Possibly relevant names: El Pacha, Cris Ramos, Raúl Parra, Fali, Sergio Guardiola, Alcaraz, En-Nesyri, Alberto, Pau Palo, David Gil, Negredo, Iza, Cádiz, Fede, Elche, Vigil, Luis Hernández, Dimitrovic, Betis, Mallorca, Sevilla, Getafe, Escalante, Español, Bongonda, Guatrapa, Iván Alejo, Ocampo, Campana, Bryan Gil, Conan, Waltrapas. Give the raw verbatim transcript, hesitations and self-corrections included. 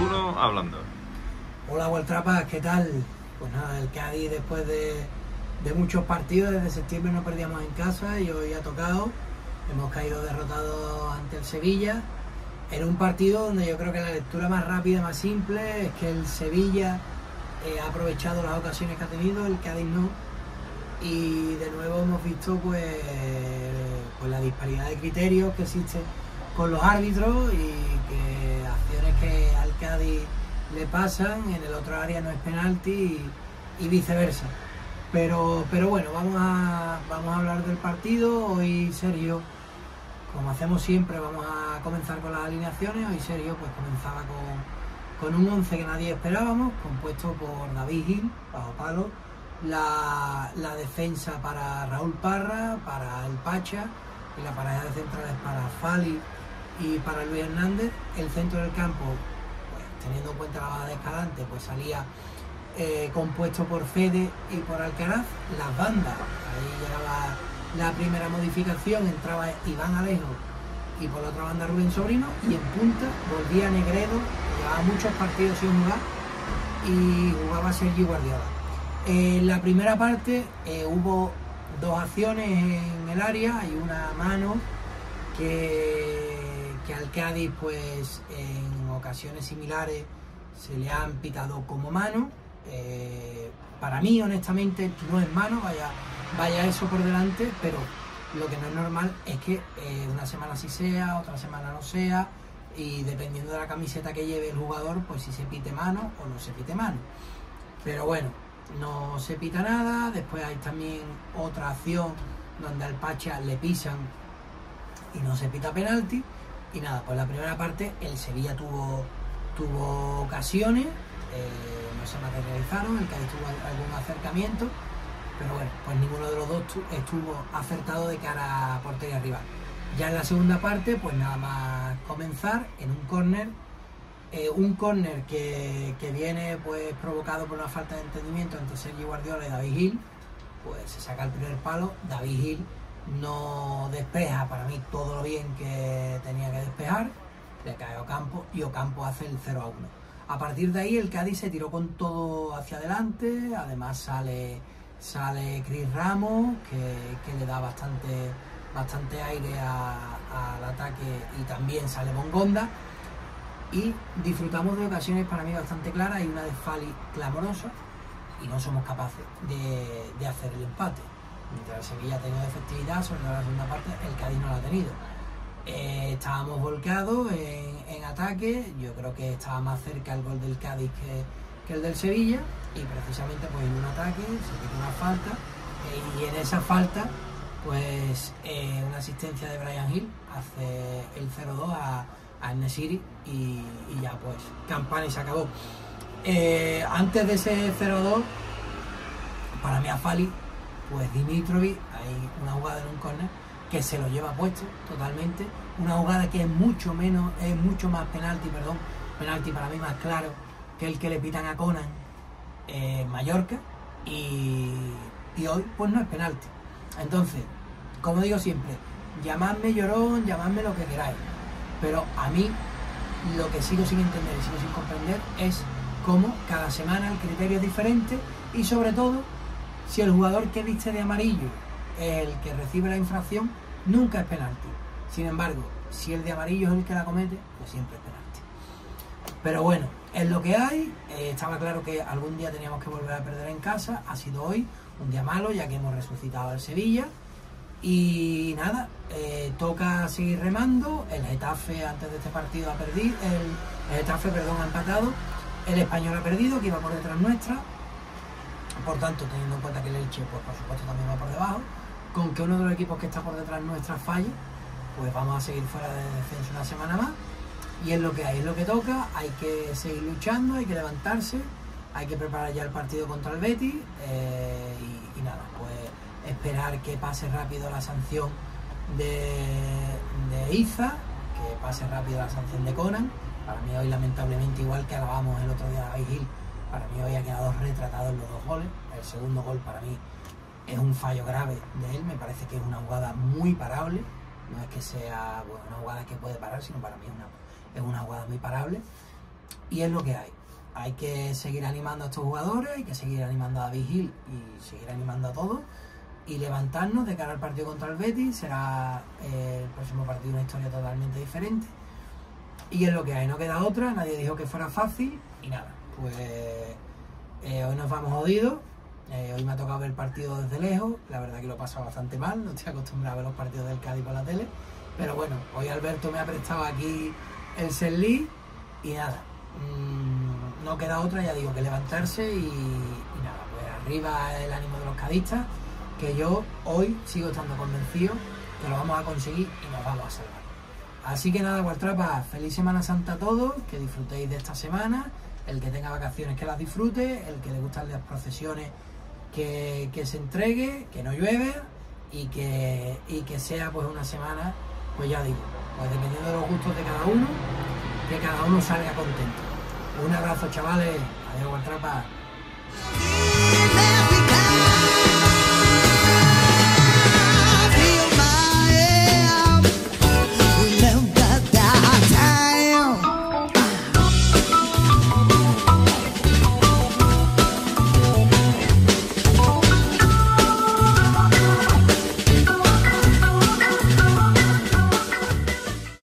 Uno hablando. Hola, Waltrapas, ¿qué tal? Pues nada, el Cádiz después de, de muchos partidos, desde septiembre no perdíamos en casa y hoy ha tocado. Hemos caído derrotados ante el Sevilla. Era un partido donde yo creo que la lectura más rápida, más simple, es que el Sevilla eh, ha aprovechado las ocasiones que ha tenido, el Cádiz no. Y de nuevo hemos visto pues, pues la disparidad de criterios que existe con los árbitros y que acciones que al Cádiz le pasan, en el otro área no es penalti y, y viceversa. Pero, pero bueno, vamos a, vamos a hablar del partido. Hoy Sergio, como hacemos siempre, vamos a comenzar con las alineaciones. Hoy Sergio pues comenzaba con, con un once que nadie esperábamos, compuesto por David Gil, Pau Palo, La, la defensa para Raúl Parra, para El Pacha, y la pareja de centrales para Fali y para Luis Hernández. El centro del campo, pues, teniendo en cuenta la baja de Escalante, pues salía eh, compuesto por Fede y por Alcaraz. Las bandas, ahí llegaba la, la primera modificación, entraba Iván Alejo y por la otra banda Rubén Sobrino, y en punta volvía Negredo, llevaba muchos partidos sin jugar y jugaba Sergio Guardiola. En eh, la primera parte eh, hubo dos acciones en el área, hay una mano que, que al Cádiz pues en ocasiones similares se le han pitado como mano. Eh, para mí honestamente no es mano, vaya, vaya eso por delante, pero lo que no es normal es que eh, una semana sí sea, otra semana no sea, y dependiendo de la camiseta que lleve el jugador pues si se pite mano o no se pite mano, pero bueno, no se pita nada. Después hay también otra acción donde al Pacha le pisan y no se pita penalti. Y nada, pues la primera parte el Sevilla tuvo, tuvo ocasiones, eh, no se materializaron, el Cádiz tuvo algún acercamiento, pero bueno, pues ninguno de los dos estuvo acertado de cara a portería rival. Ya en la segunda parte, pues nada más comenzar, en un córner, Eh, un córner que, que viene pues provocado por una falta de entendimiento entre Sergio Guardiola y David Gil. Pues se saca el primer palo, David Gil no despeja, para mí todo lo bien que tenía que despejar, le cae Ocampo y Ocampo hace el cero a uno. A partir de ahí el Cádiz se tiró con todo hacia adelante, además sale, sale Cris Ramos que, que le da bastante, bastante aire al ataque, y también sale Bongonda. Y disfrutamos de ocasiones para mí bastante claras, y una de Fali clamorosa, y no somos capaces de, de hacer el empate. Mientras Sevilla ha tenido efectividad, sobre todo en la segunda parte, el Cádiz no la ha tenido. Eh, estábamos volcados en, en ataque, yo creo que estaba más cerca el gol del Cádiz que, que el del Sevilla, y precisamente pues en un ataque se quitó una falta, eh, y en esa falta pues eh, una asistencia de Bryan Gil hace el cero dos a... a En-Nesyri, y, y ya pues Campana y se acabó. Eh, antes de ese cero dos, para mí a Fali, pues Dimitrovic, hay una jugada en un córner que se lo lleva puesto totalmente, una jugada que es mucho menos, es mucho más penalti, perdón, penalti para mí más claro que el que le pitan a Conan en eh, Mallorca, y, y hoy pues no es penalti. Entonces, como digo siempre, llamadme llorón, llamadme lo que queráis, pero a mí lo que sigo sin entender y sigo sin comprender es cómo cada semana el criterio es diferente, y sobre todo si el jugador que viste de amarillo es el que recibe la infracción, nunca es penalti. Sin embargo, si el de amarillo es el que la comete, pues siempre es penalti. Pero bueno, es lo que hay. Eh, estaba claro que algún día teníamos que volver a perder en casa. Ha sido hoy un día malo, ya que hemos resucitado al Sevilla. Y nada, eh, toca seguir remando. El Getafe antes de este partido ha perdido, el, el Getafe perdón, ha empatado, el Español ha perdido, que iba por detrás nuestra, por tanto teniendo en cuenta que el Elche pues por supuesto también va por debajo, con que uno de los equipos que está por detrás nuestra falle, pues vamos a seguir fuera de defensa una semana más, y es lo que hay, es lo que toca. Hay que seguir luchando, hay que levantarse, hay que preparar ya el partido contra el Betis, eh, y, y nada, pues esperar que pase rápido la sanción de, de Iza, que pase rápido la sanción de Conan. Para mí hoy lamentablemente, igual que alabamos el otro día a Vigil, para mí hoy ha quedado retratado en los dos goles. El segundo gol para mí es un fallo grave de él, me parece que es una jugada muy parable, No es que sea bueno, una jugada que puede parar, sino para mí es una, es una jugada muy parable. Y es lo que hay. Hay que seguir animando a estos jugadores, hay que seguir animando a David Gil y seguir animando a todos. Y levantarnos de cara al partido contra el Betis. Será eh, el próximo partido una historia totalmente diferente. Y es lo que hay, no queda otra. Nadie dijo que fuera fácil. Y nada, pues eh, hoy nos vamos jodidos. Eh, hoy me ha tocado ver el partido desde lejos. La verdad que lo he pasado bastante mal. No estoy acostumbrado a ver los partidos del Cádiz por la tele. Pero bueno, hoy Alberto me ha prestado aquí el Serlí. Y nada, mmm, no queda otra, ya digo, que levantarse. Y, y nada, pues arriba el ánimo de los cadistas. Que yo hoy sigo estando convencido que lo vamos a conseguir y nos vamos a salvar. Así que nada, Guatrapa, feliz Semana Santa a todos, que disfrutéis de esta semana, el que tenga vacaciones que las disfrute, el que le gustan las procesiones que, que se entregue, que no llueve y que, y que sea pues una semana, pues ya digo, pues dependiendo de los gustos de cada uno, que cada uno salga contento. Un abrazo, chavales, adiós Guatrapa.